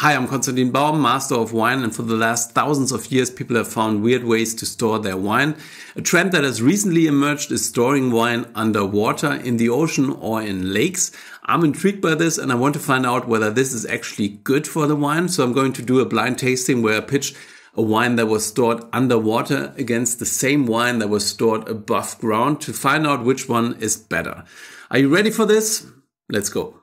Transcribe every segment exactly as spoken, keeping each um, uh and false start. Hi, I'm Konstantin Baum, Master of Wine, and for the last thousands of years people have found weird ways to store their wine. A trend that has recently emerged is storing wine underwater, in the ocean or in lakes. I'm intrigued by this and I want to find out whether this is actually good for the wine, so I'm going to do a blind tasting where I pitch a wine that was stored underwater against the same wine that was stored above ground to find out which one is better. Are you ready for this? Let's go.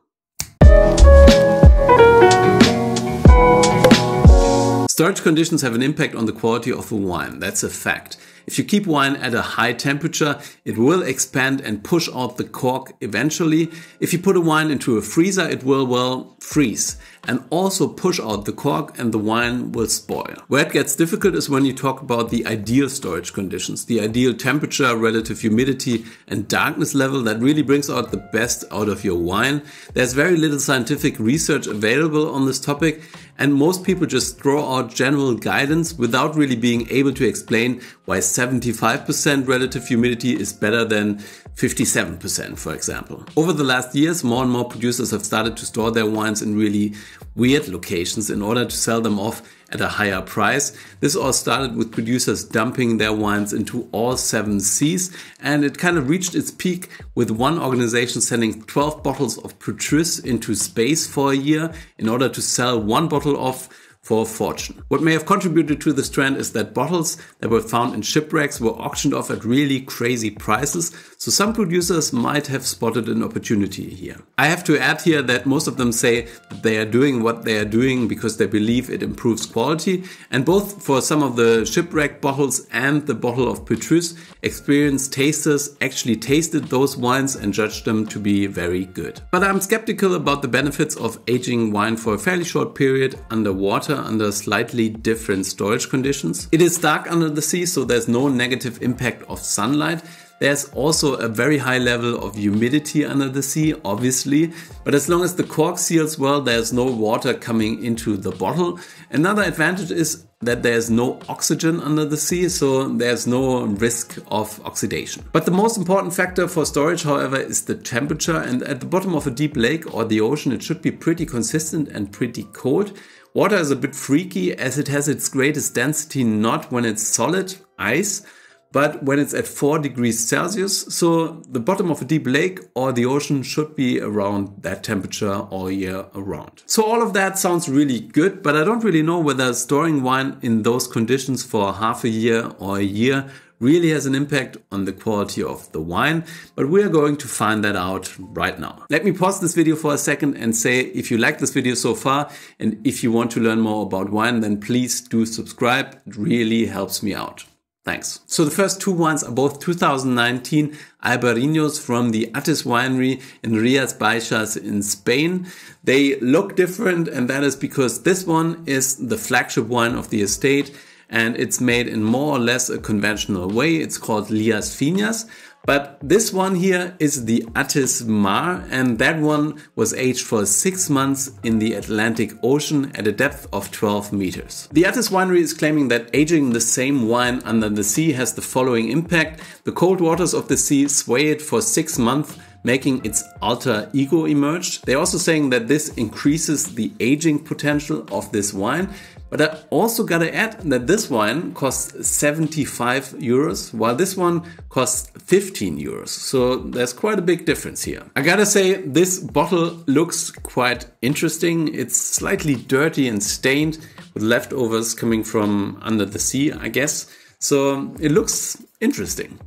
Storage conditions have an impact on the quality of a wine, that's a fact. If you keep wine at a high temperature, it will expand and push out the cork eventually. If you put a wine into a freezer, it will, well, freeze and also push out the cork and the wine will spoil. Where it gets difficult is when you talk about the ideal storage conditions, the ideal temperature, relative humidity and darkness level that really brings out the best out of your wine. There's very little scientific research available on this topic, and most people just throw out general guidance without really being able to explain why seventy-five percent relative humidity is better than fifty-seven percent, for example. Over the last years, more and more producers have started to store their wines in really weird locations in order to sell them off at a higher price. This all started with producers dumping their wines into all seven seas, and it kind of reached its peak with one organization sending twelve bottles of Petrus into space for a year in order to sell one bottle off for a fortune. What may have contributed to this trend is that bottles that were found in shipwrecks were auctioned off at really crazy prices, so some producers might have spotted an opportunity here. I have to add here that most of them say that they are doing what they are doing because they believe it improves quality, and both for some of the shipwreck bottles and the bottle of Petrus, experienced tasters actually tasted those wines and judged them to be very good. But I'm skeptical about the benefits of aging wine for a fairly short period underwater under slightly different storage conditions. It is dark under the sea, so there's no negative impact of sunlight. There's also a very high level of humidity under the sea, obviously, but as long as the cork seals well, there's no water coming into the bottle. Another advantage is that there's no oxygen under the sea, so there's no risk of oxidation. But the most important factor for storage, however, is the temperature, and at the bottom of a deep lake or the ocean, it should be pretty consistent and pretty cold. Water is a bit freaky as it has its greatest density not when it's solid, ice, but when it's at four degrees Celsius, so the bottom of a deep lake or the ocean should be around that temperature all year around. So all of that sounds really good, but I don't really know whether storing wine in those conditions for half a year or a year really has an impact on the quality of the wine, but we are going to find that out right now. Let me pause this video for a second and say if you like this video so far and if you want to learn more about wine, then please do subscribe, it really helps me out. Thanks. So the first two wines are both two thousand nineteen Albariños from the Attis winery in Rías Baixas in Spain. They look different, and that is because this one is the flagship wine of the estate and it's made in more or less a conventional way. It's called Lias Finas. But this one here is the Attis Mar, and that one was aged for six months in the Atlantic Ocean at a depth of twelve meters. The Attis winery is claiming that aging the same wine under the sea has the following impact. The cold waters of the sea sway it for six months, making its alter ego emerge. They're also saying that this increases the aging potential of this wine. But I also gotta add that this wine costs seventy-five euros, while this one costs fifteen euros. So there's quite a big difference here. I gotta say, this bottle looks quite interesting. It's slightly dirty and stained with leftovers coming from under the sea, I guess. So it looks interesting.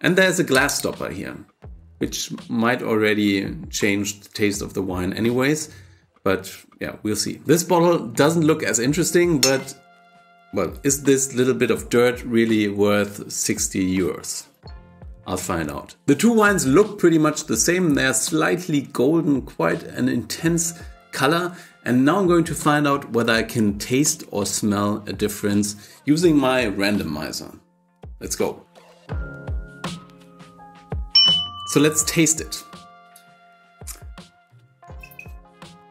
And there's a glass stopper here, which might already change the taste of the wine anyways. But yeah, we'll see. This bottle doesn't look as interesting, but well, is this little bit of dirt really worth sixty euros? I'll find out. The two wines look pretty much the same. They're slightly golden, quite an intense color. And now I'm going to find out whether I can taste or smell a difference using my randomizer. Let's go. So let's taste it.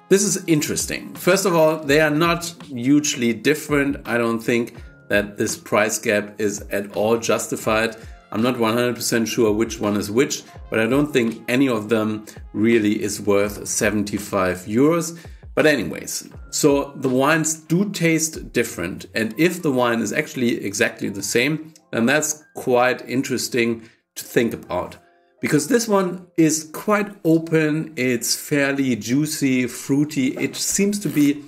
This is interesting. First of all, they are not hugely different. I don't think that this price gap is at all justified. I'm not one hundred percent sure which one is which, but I don't think any of them really is worth seventy-five euros. But anyways, so the wines do taste different. And if the wine is actually exactly the same, then that's quite interesting to think about. Because this one is quite open, it's fairly juicy, fruity, it seems to be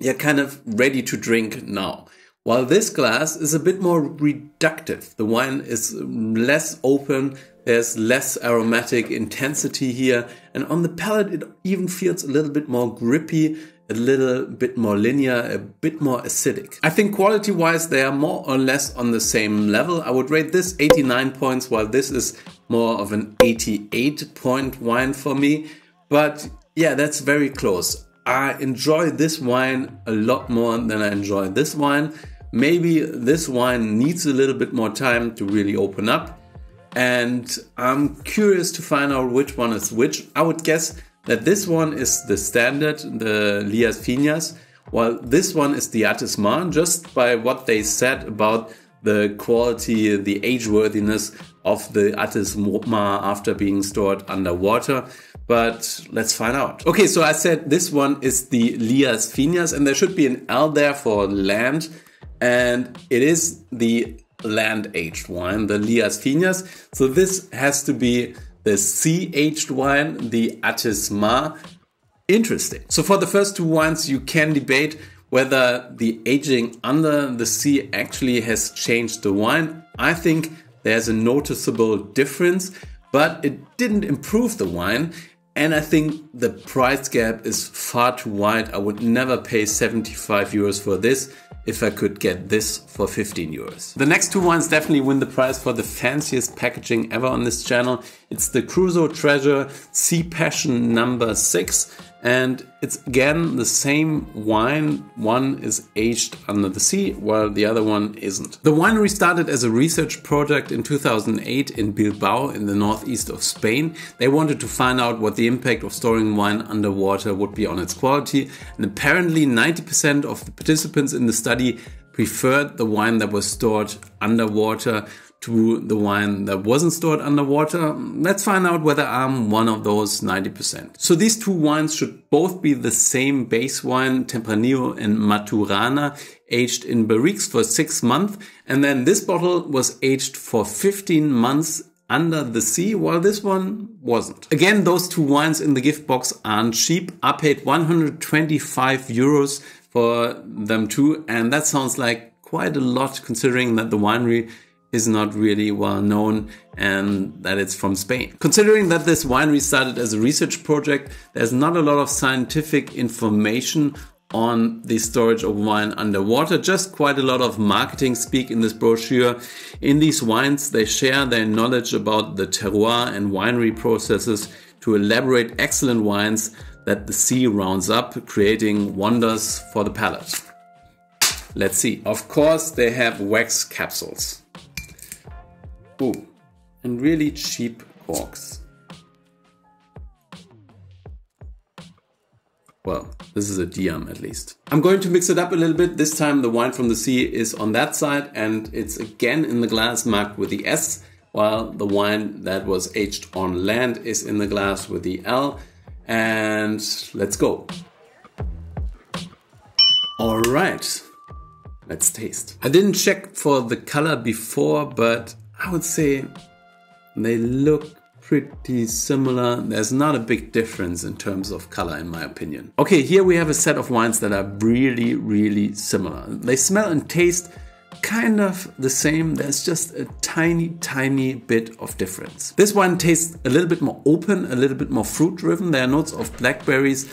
yeah, kind of ready to drink now. While this glass is a bit more reductive, the wine is less open, there's less aromatic intensity here, and on the palate it even feels a little bit more grippy, a little bit more linear, a bit more acidic. I think quality-wise they are more or less on the same level. I would rate this eighty-nine points, while this is more of an eighty-eight point wine for me. But yeah, that's very close. I enjoy this wine a lot more than I enjoy this wine. Maybe this wine needs a little bit more time to really open up. And I'm curious to find out which one is which. I would guess that this one is the standard, the Rías Baixas, while this one is the Attis Mar, just by what they said about the quality, the age-worthiness of the Attis Mar after being stored underwater. But let's find out. Okay, so I said this one is the Rías Baixas, and there should be an L there for land, and it is the land-aged wine, the Rías Baixas. So this has to be the sea-aged wine, the Attis Mar. Interesting. So for the first two wines, you can debate whether the aging under the sea actually has changed the wine. I think there's a noticeable difference, but it didn't improve the wine. And I think the price gap is far too wide. I would never pay seventy-five euros for this if I could get this for fifteen euros. The next two wines definitely win the prize for the fanciest packaging ever on this channel. It's the Crusoe Treasure Sea Passion number six. And it's again the same wine. One is aged under the sea, while the other one isn't. The winery started as a research project in two thousand eight in Bilbao in the northeast of Spain. They wanted to find out what the impact of storing wine underwater would be on its quality. And apparently ninety percent of the participants in the study preferred the wine that was stored underwater to the wine that wasn't stored underwater. Let's find out whether I'm one of those ninety percent. So these two wines should both be the same base wine, Tempranillo and Maturana, aged in barriques for six months. And then this bottle was aged for fifteen months under the sea, while this one wasn't. Again, those two wines in the gift box aren't cheap. I paid one hundred twenty-five euros for them too, and that sounds like quite a lot considering that the winery is not really well known and that it's from Spain. Considering that this winery started as a research project, there's not a lot of scientific information on the storage of wine underwater, just quite a lot of marketing speak in this brochure. In these wines, they share their knowledge about the terroir and winery processes to elaborate excellent wines that the sea rounds up, creating wonders for the palate. Let's see. Of course, they have wax capsules. Ooh, and really cheap corks. Well, this is a D I A M at least. I'm going to mix it up a little bit. This time the wine from the sea is on that side and it's again in the glass marked with the S, while the wine that was aged on land is in the glass with the L. And let's go. All right, let's taste. I didn't check for the color before, but I would say they look pretty similar. There's not a big difference in terms of color, in my opinion. Okay, here we have a set of wines that are really, really similar. They smell and taste kind of the same. There's just a tiny, tiny bit of difference. This wine tastes a little bit more open, a little bit more fruit-driven. There are notes of blackberries,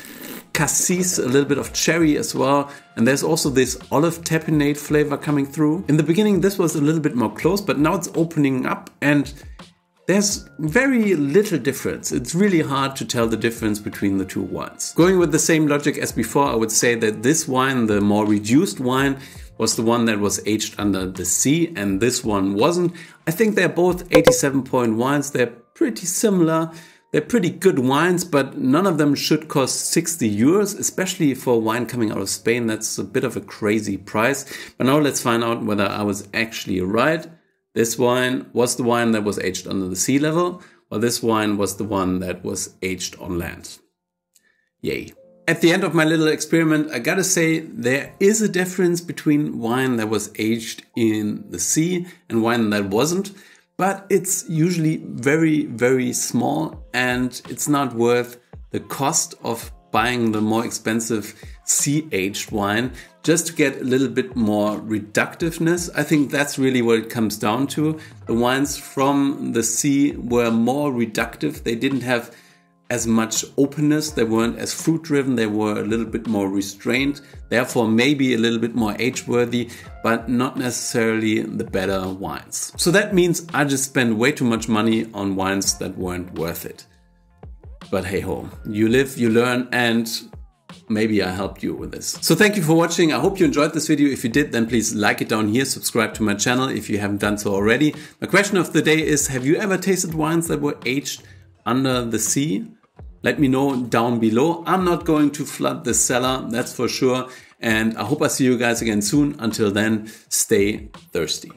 cassis, a little bit of cherry as well, and there's also this olive tapenade flavor coming through. In the beginning this was a little bit more closed, but now it's opening up and there's very little difference. It's really hard to tell the difference between the two wines. Going with the same logic as before, I would say that this wine, the more reduced wine, was the one that was aged under the sea and this one wasn't. I think they're both eighty-seven point wines. They're pretty similar. They're pretty good wines, but none of them should cost sixty euros, especially for wine coming out of Spain. That's a bit of a crazy price. But now let's find out whether I was actually right. This wine was the wine that was aged under the sea level, or this wine was the one that was aged on land. Yay. At the end of my little experiment, I gotta say, there is a difference between wine that was aged in the sea and wine that wasn't, but it's usually very, very small and it's not worth the cost of buying the more expensive sea-aged wine just to get a little bit more reductiveness. I think that's really what it comes down to. The wines from the sea were more reductive. They didn't have as much openness, they weren't as fruit driven, they were a little bit more restrained, therefore maybe a little bit more age worthy, but not necessarily the better wines. So that means I just spent way too much money on wines that weren't worth it. But hey ho, you live, you learn, and maybe I helped you with this. So thank you for watching. I hope you enjoyed this video. If you did, then please like it down here, subscribe to my channel if you haven't done so already. My question of the day is, have you ever tasted wines that were aged under the sea? Let me know down below. I'm not going to flood the cellar, that's for sure. And I hope I see you guys again soon. Until then, stay thirsty.